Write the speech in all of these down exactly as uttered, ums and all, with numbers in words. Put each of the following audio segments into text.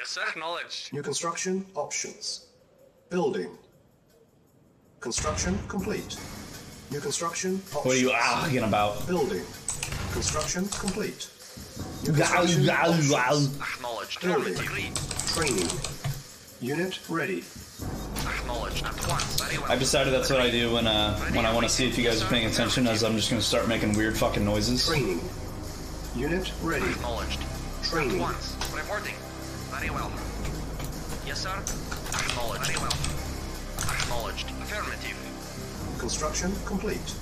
Yes, sir. Acknowledged. New construction options. Building. Construction complete. New construction options. What are you arguing about? Building. Construction complete. New construction options. Acknowledged. Building. Training. Unit ready. Acknowledged. At once. Very well. I've decided that's what I do when uh when I want to see if you guys are paying attention, as I'm just going to start making weird fucking noises. Training. Unit ready. Acknowledged. Training. At once. Reporting. Very well. Yes, sir. Acknowledged. Very well. Acknowledged. Affirmative. Construction complete.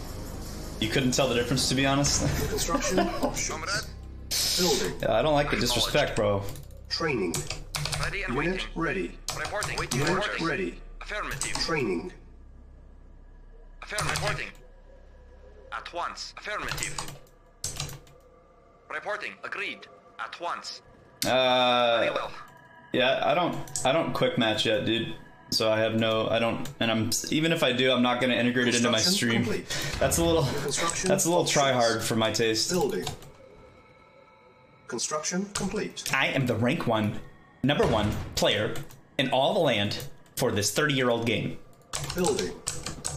You couldn't tell the difference, to be honest. Construction options. Building. Yeah, I don't like the disrespect, bro. Training. Ready and Unit waiting. Ready. Reporting. Waiting. Unit reporting. Ready. Affirmative. Training. Affirmative. Reporting. At once. Affirmative. Reporting. Agreed. At once. Uh. Very well. Yeah, I don't. I don't quick match yet, dude. So I have no, I don't, and I'm, even if I do, I'm not going to integrate it into my stream. Complete. That's a little, that's a little try hard for my taste. Building. Construction complete. I am the rank one, number one player in all the land for this thirty year old game. Building.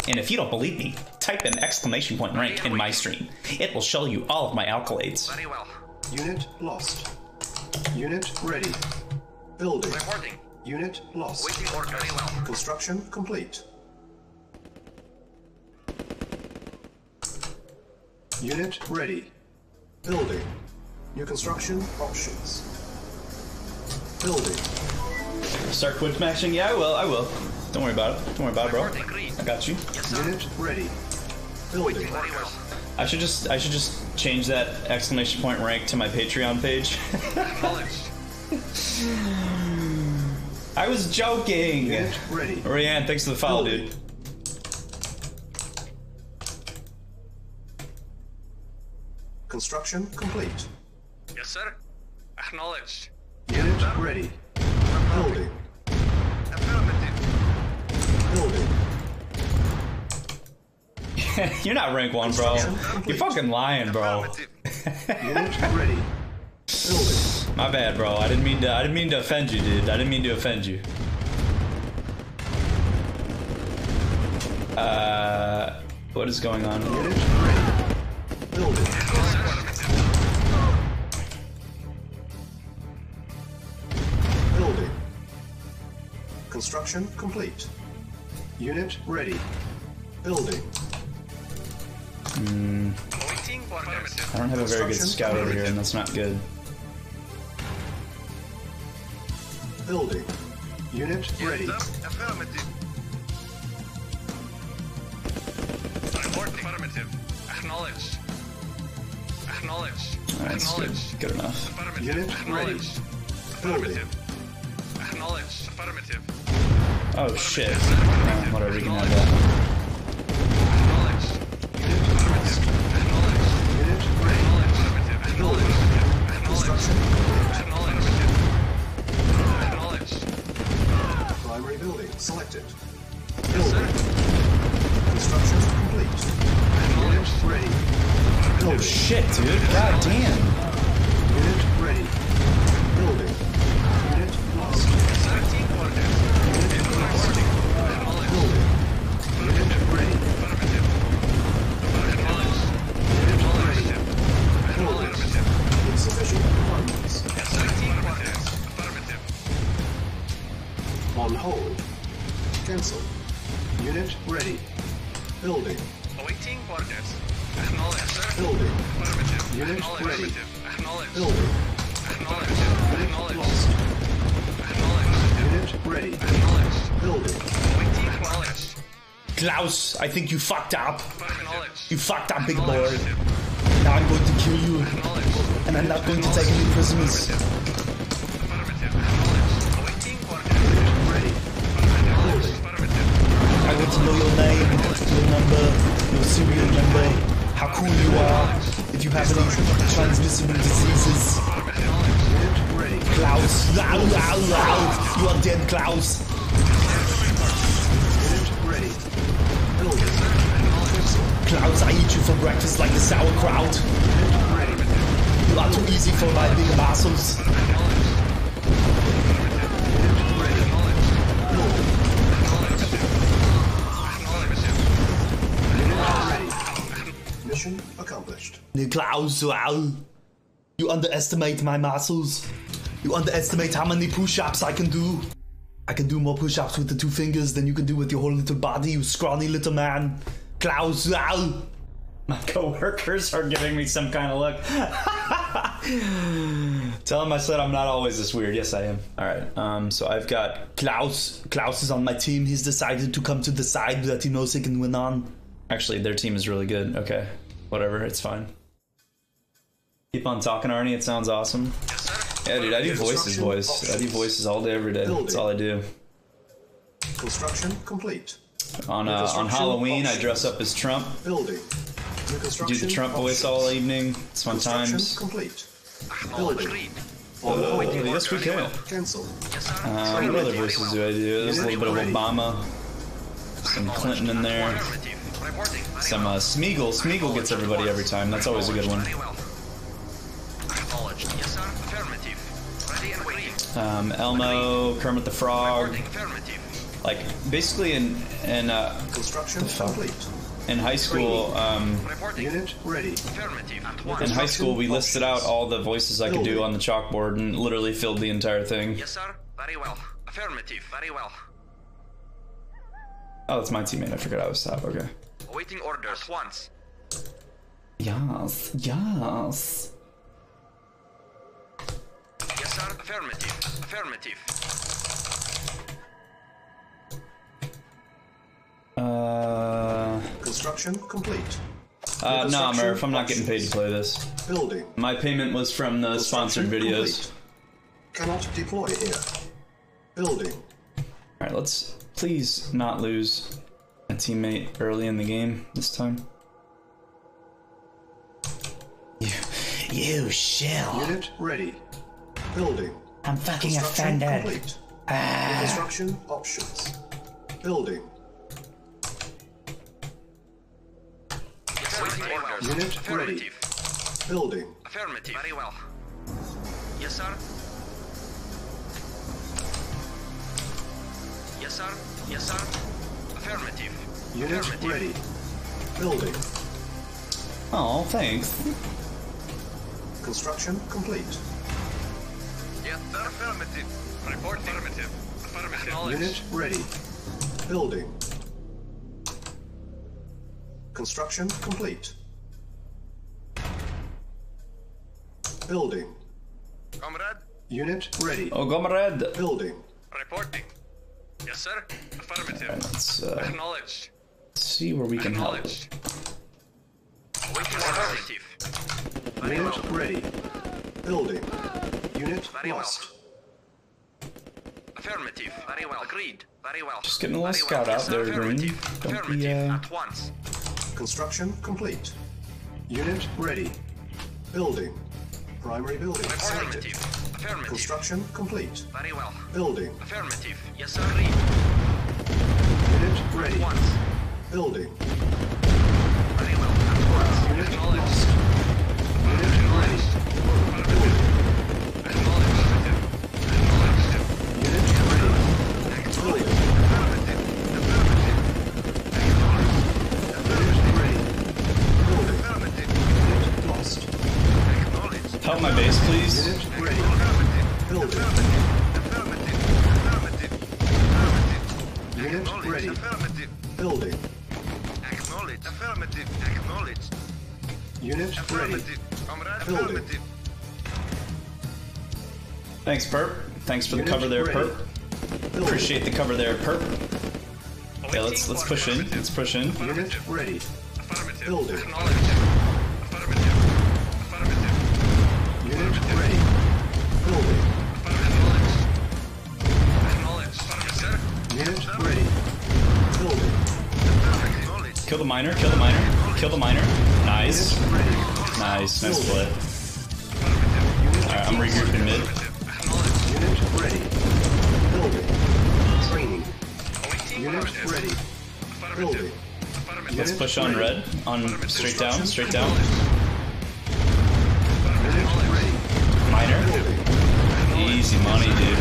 And if you don't believe me, type in exclamation point rank in my stream. It will show you all of my accolades. Very well. Unit lost. Unit ready. Building. Reporting. Unit lost. Waiting order. Very well. Construction complete. Unit ready. Building. New construction options. Building. Start quick matching? Yeah, I will. I will. Don't worry about it. Don't worry about it, bro. I got you. Yes, Unit ready. Building. Very well. I should just. I should just change that exclamation point rank to my Patreon page. I was joking! Get ready. Rianne, thanks for the follow, dude. Construction complete. Yes, sir. Acknowledged. Unit ready. Building. Affirmative. Building. You're not rank one, bro. You're fucking lying, bro. Unit ready. Building. My bad, bro. I didn't mean to. I didn't mean to offend you, dude. I didn't mean to offend you. Uh, what is going on? Building. Building. Construction complete. Unit ready. Building. Hmm. I don't have a very good scout over here, and that's not good. Building. Unit ready. Affirmative. Affirmative. Acknowledged. Acknowledged. Acknowledged. Good enough. Unit ready. Affirmative. Acknowledged. Affirmative. Oh shit. What are we gonna do? Acknowledged. Unit ready. Acknowledged. Acknowledged. Acknowledged. Primary building selected. Building. Construction complete. Unit ready. Building. Oh shit, dude. God damn. Unit ready. Building. Unit lost. Unit lost. Building. Unit ready. Unit lost. Unit ready. Building. Insufficient requirements. On hold. Cancel. Unit ready. Building. Awaiting orders. Acknowledged. Building. Affirmative. Unit ready. Acknowledged. Building. Acknowledged. Unit lost. Acknowledged. Unit ready. Acknowledged. Building. Awaiting orders. Klaus, I think you fucked up. You fucked up, big boy. Now I'm going to kill you. And I'm not going to take any prisoners. I want to know your name, your number, your serial number, how cool you are, if you have any transmissible diseases. Klaus, loud, loud, loud, you are dead, Klaus. Klaus, I eat you for breakfast like a sauerkraut. You are too easy for my big muscles. Klaus, wow. You underestimate my muscles. You underestimate how many push-ups I can do. I can do more push-ups with the two fingers than you can do with your whole little body, you scrawny little man. Klaus, wow. My co-workers are giving me some kind of look. Tell them I said I'm not always this weird. Yes, I am. All right. Um, so I've got Klaus. Klaus is on my team. He's decided to come to the side that he knows he can win on. Actually, their team is really good. Okay. Whatever. It's fine. Keep on talking, Arnie. It sounds awesome. Yeah, dude. I do voices, voice. I do voices all day, every day. That's all I do. Construction complete. On uh, on Halloween, I dress up as Trump. Building. Do the Trump voice all evening. It's fun times. Complete. Building. Oh, yes, we can. Cancel. Uh, what other voices do I do? There's a little bit of Obama. Some Clinton in there. Some uh, Smeagol. Smeagol gets everybody every time. That's always a good one. Um, Elmo, Kermit the Frog. Like, basically in, in uh... Construction complete. In high school, um, in high school, we listed out all the voices I could do on the chalkboard and literally filled the entire thing. Yes, sir. Very well. Affirmative. Very well. Oh, that's my teammate. I forgot I was top. Okay. Waiting orders once. Yes. Yes. Yes, sir. Affirmative. Affirmative. Uh... Construction complete. Uh, nah, Murph, I'm not getting paid to play this. Building. My payment was from the sponsored videos. Complete. Cannot deploy here. Building. Alright, let's please not lose a teammate early in the game this time. You, you shell. Unit ready. Building. I'm fucking offended. Complete. Ah. Construction options. Building. Unit ready. Building. Affirmative. Very well. Yes, sir. Yes, sir. Yes, sir. Affirmative. Unit Affirmative. Ready. Building. Oh, thanks. Construction complete. Yes, sir. Affirmative. Report. Affirmative. Affirmative. Unit ready. Building. Construction complete. Building. Comrade. Unit ready. Oh, comrade. Building. Reporting. Yes, sir. Affirmative. Right, let's, uh, acknowledged. Let's see where we can help. Affirmative. Unit well. Ready. Building. Unit Very lost. Well. Affirmative. Very well. Agreed. Very well. Just getting a little scout well. Out there, Green. Affirmative. Don't Affirmative. Be, uh... At once. Construction complete. Unit ready. Building. Primary building. Affirmative. Affirmative. Construction complete. Very well. Building. Affirmative. Yes, sir. Unit ready. At once. Building. Very well. At once. Unit lost. Unit ready. Building. Acknowledged. Unit ready. Acknowledged. Affirmative. Affirmative. Acknowledged. Affirmative ready. Building. Affirmative. Unit lost. Help my base, please. Ready. Building. Affirmative. Affirmative. Affirmative. Unit ready. Affirmative. Building. Acknowledge. Affirmative. Acknowledge. Unit ready. Building. Thanks, Perp. Thanks for the cover there, Perp. Appreciate the cover there, Perp. Okay, let's let's push in. Let's push in. Unit ready. Affirmative. Building. Kill the miner, kill the miner, kill the miner. Nice. Nice, nice play. Alright, I'm regrouping mid. Unit ready. Building. Training. Unit ready. Building. Let's push on red. On straight down, straight down. Miner. Easy money, dude.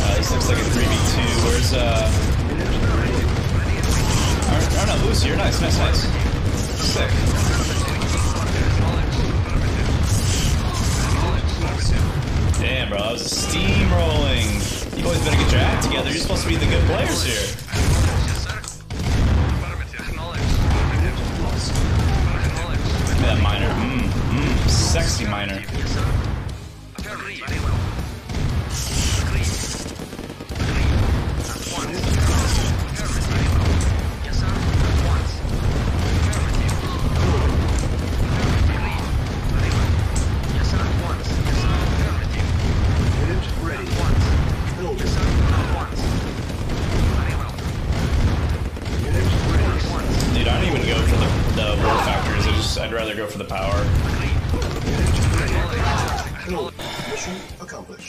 Uh, this looks like a three v two. Where's, uh... Oh, Lucy, you're nice, nice, nice. Sick. Damn, bro, I was steamrolling. You boys better get your act together. You're supposed to be the good players here. That miner. Mmm, mmm, sexy miner. I'd rather go for the power. Mission accomplished.